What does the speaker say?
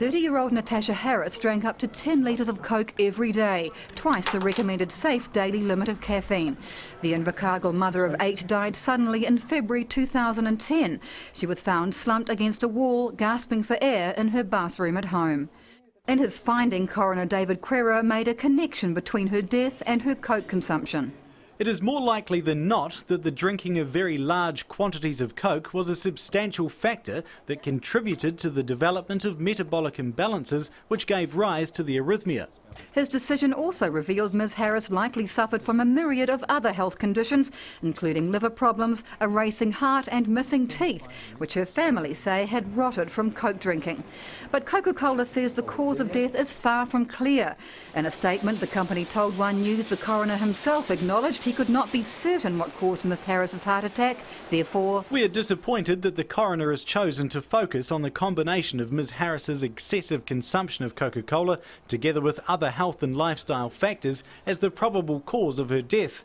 30-year-old Natasha Harris drank up to 10 litres of Coke every day, twice the recommended safe daily limit of caffeine. The Invercargill mother of 8 died suddenly in February 2010. She was found slumped against a wall, gasping for air in her bathroom at home. In his finding, coroner David Crerar made a connection between her death and her Coke consumption. It is more likely than not that the drinking of very large quantities of Coke was a substantial factor that contributed to the development of metabolic imbalances which gave rise to the arrhythmia. His decision also revealed Ms Harris likely suffered from a myriad of other health conditions, including liver problems, a racing heart and missing teeth, which her family say had rotted from Coke drinking. But Coca-Cola says the cause of death is far from clear. In a statement the company told One News the coroner himself acknowledged he could not be certain what caused Ms Harris's heart attack. Therefore, we are disappointed that the coroner has chosen to focus on the combination of Ms Harris's excessive consumption of Coca-Cola together with other health and lifestyle factors as the probable cause of her death.